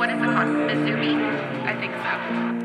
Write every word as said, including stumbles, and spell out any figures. What is the cost of Missouri? I think so.